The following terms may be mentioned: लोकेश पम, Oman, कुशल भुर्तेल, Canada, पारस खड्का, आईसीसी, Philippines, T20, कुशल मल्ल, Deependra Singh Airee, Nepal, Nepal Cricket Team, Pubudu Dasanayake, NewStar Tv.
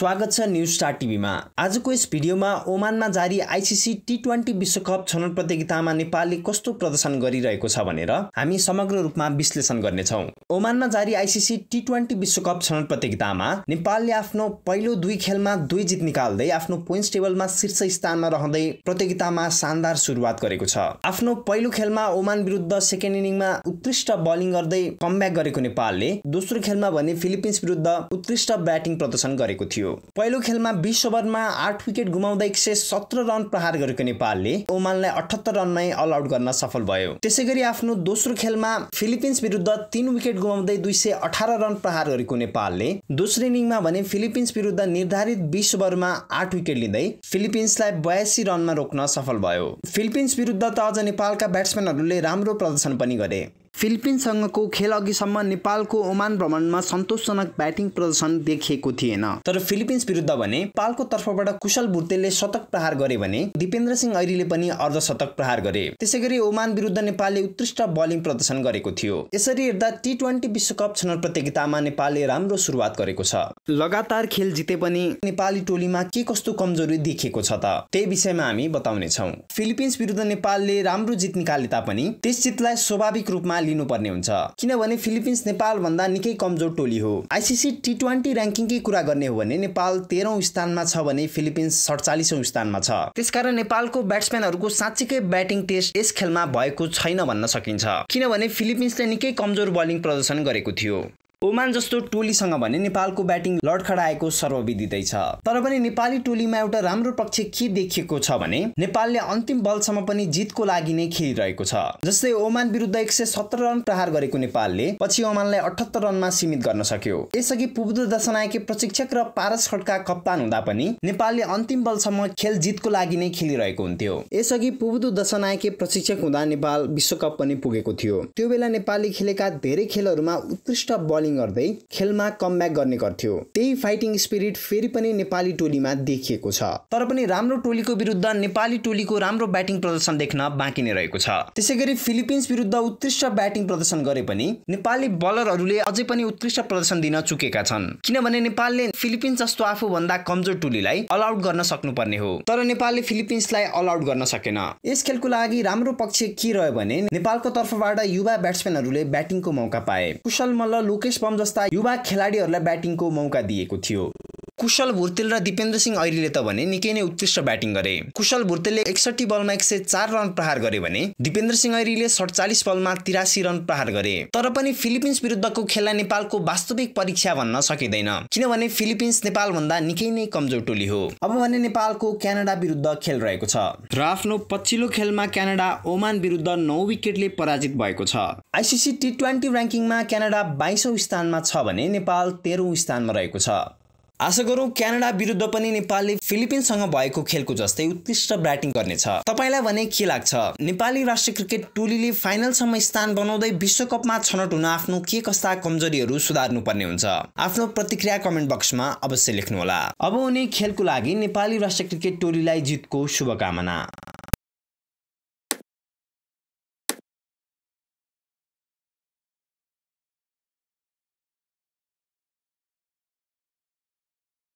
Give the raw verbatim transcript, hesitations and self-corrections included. स्वागत छ news star TV में। आज को इस भिडियो में ओमान में जारी आईसीसी टी ट्वेन्टी विश्व कप छनौट प्रतियोगिता में नेपालले कस्तो प्रदर्शन गरिरहेको छ भनेर हामी समग्र रूप में विश्लेषण गर्ने छौं। ओमान में जारी आईसीसी टी ट्वेन्टी विश्व कप छनौट प्रतियोगिता में नेपालले आफ्नो पहिलो दुई खेल में दुई जित निकाल्दै आफ्नो पोइन्ट्स टेबल में शीर्ष स्थान में रहँदै प्रतियोगिता में शानदार सुरुवात गरेको छ। आफ्नो पहिलो खेल में ओमान विरुद्ध सेकेंड इनिंग में उत्कृष्ट बॉलिंग गर्दै कमब्याक गरेको नेपालले दोस्रो खेल में भने फिलिपिन्स विरुद्ध उत्कृष्ट ब्याटिङ प्रदर्शन गरेको थियो। पहिलो खेलमा बीस ओभर में आठ विकेट गुमाउँदै एक सौ सत्रह रन प्रहार गरेको नेपालले ओमानलाई अठहत्तर रनमै अल आउट गर्न सफल भयो। त्यसैगरी आफ्नो दोस्रो खेलमा फिलिपिन्स विरुद्ध तीन विकेट गुमाउँदै दुई सौ अठारह रन प्रहार गरेको नेपालले दोस्रो इनिङमा भने फिलिपिन्स विरुद्ध निर्धारित बीस ओभर में आठ विकेट लिँदै फिलिपिन्सलाई बयासी रनमा रोक्न सफल भयो। फिलिपिन्स विरुद्ध त अझ नेपालका ब्याट्सम्यानहरूले राम्रो प्रदर्शन पनि गरे। फिलिपिन्ससँगको खेल अघिसम्म नेपालको ओमान भ्रमणमा सन्तोषजनक ब्याटिङ प्रदर्शन देखिएको थिएन, तर फिलिपिन्स विरुद्ध भने नेपालको तर्फबाट कुशल भुर्तेलले शतक प्रहार गरे भने दीपेन्द्र सिंह ऐरीले पनि अर्धशतक प्रहार गरे। त्यसैगरी ओमान विरुद्ध नेपालले उत्कृष्ट बलिङ प्रदर्शन गरेको थियो। यसरी हेर्दा टी ट्वेन्टी विश्व कप छनौट प्रतियोगितामा नेपालले राम्रो सुरुवात गरेको छ। लगातार खेल जिते पनि नेपाली टोलीमा के कस्तो कमजोरी देखिएको छ त त्यही विषयमा हामी बताउने छौं। फिलिपिन्स विरुद्ध नेपालले राम्रो जित निकाले तापनि त्यस जितलाई स्वाभाविक रूपमा लिनुपर्ने हुन्छ, किनभने फिलिपिन्स नेपाल भन्दा निकै कमजोर टोली हो। आईसीसी टी ट्वेन्टी र्याङ्किङकै कुरा गर्ने हो भने नेपाल तेह्रौं स्थानमा छ भने फिलिपिन्स सैंतालीसौं स्थानमा छ। त्यसकारण नेपालको ब्याट्सम्यानहरुको साच्चीकै ब्याटिङ टेस्ट यस खेलमा भएको छैन भन्न सकिन्छ, किनभने फिलिपिन्सले निकै कमजोर बलिङ प्रदर्शन गरेको थियो। ओमान जस्तो टोलीसँग भने नेपालको ब्याटिङ लडखडाएको सर्वविदितै छ, तर पनि नेपाली टोलीमा एउटा राम्रो पक्ष के देखिएको छ भने नेपालले अन्तिम बलसम्म पनि जितको लागि नै खेलिरहेको छ। जस्तै ओमान विरुद्ध एक सय सत्रह रन प्रहार गरेको नेपालले पछि ओमानलाई अठहत्तर रनमा सीमित गर्न सक्यो। यसअघि पुबुदु दसनायके प्रशिक्षक र पारस खड्का कप्तान हुँदा पनि नेपालले अन्तिम बलसम्म खेल जितको लागि नै खेलिरहेको हुन्थ्यो। यसअघि पुबुदु दसनायके प्रशिक्षक हुँदा नेपाल विश्वकप पनि पुगेको थियो। त्यो बेला नेपालले खेलेका धेरै खेलहरूमा उत्कृष्ट बलिङ गर्दै खेलमा कमब्याक गर्ने गर्थ्यो। त्यही फाइटिङ स्पिरिट फेरि पनि नेपाली टोलीमा देखिएको छ, तर पनि राम्रो टोलीको विरुद्ध नेपाली टोलीको राम्रो ब्याटिङ प्रदर्शन देख्न बाँकी नै रहेको छ। त्यसैगरी फिलिपिन्स विरुद्ध उत्कृष्ट ब्याटिङ प्रदर्शन गरे पनि नेपाली बलरहरूले अझै पनि उत्कृष्ट प्रदर्शन दिन चुकेका छन्, किनभने नेपालले फिलिपिन्स जस्तो आफूभन्दा कमजोर टोलीलाई अल आउट गर्न सक्नुपर्ने हो, तर नेपालले फिलिपिन्सलाई अल आउट गर्न सकेन। यस खेलको लागि राम्रो पक्ष के रह्यो भने नेपालको तर्फबाट युवा ब्याट्सम्यानहरूले ब्याटिङको मौका पाए। कुशल मल्ल, लोकेश पम जस्ता युवा खेलाडीहरूलाई ब्याटिङको मौका दिएको थियो। कुशल भुर्तेल र दीपेन्द्र सिंह ऐरीले त भने निकै नै उत्कृष्ट ब्याटिङ गरे। कुशल भुर्तेलले एकसट्ठी बलमा एक सय चार रन प्रहार गरे भने दीपेन्द्र सिंह ऐरीले सैंतालीस बलमा तिरासी रन प्रहार गरे। तर पनि फिलिपिन्स विरुद्धको खेललाई नेपालको वास्तविक परीक्षा भन्न सकिँदैन, किनभने फिलिपिन्स नेपालभन्दा निकै नै कमजोर टोली हो। अब भने नेपालको क्यानाडा विरुद्ध खेल रहेको छ र आफ्नो पछिल्लो खेलमा क्यानाडा ओमान विरुद्ध नौ विकेटले पराजित भएको छ। आईसीसी टी ट्वेन्टी र्याङ्किङमा क्यानाडा बाइसौं स्थानमा छ भने नेपाल तेह्रौं स्थानमा रहेको छ। आशा गरौँ क्यानाडा विरुद्ध पनि नेपालले फिलिपिन्ससँग भएको खेलको जस्तै उत्कृष्ट ब्याटिङ गर्नेछ। तपाईलाई भने के लाग्छ, नेपाली राष्ट्रिय क्रिकेट टोलीले फाइनलसम्म स्थान बनाउँदै विश्वकपमा छनौट हुन आफ्नो के कस्ता कमजोरीहरू सुधार्नुपर्ने हुन्छ? आफ्नो प्रतिक्रिया कमेन्ट बक्समा अवश्य लेख्नुहोला। अब हुने खेलको लागि नेपाली राष्ट्रिय क्रिकेट टोलीलाई जितको शुभकामना।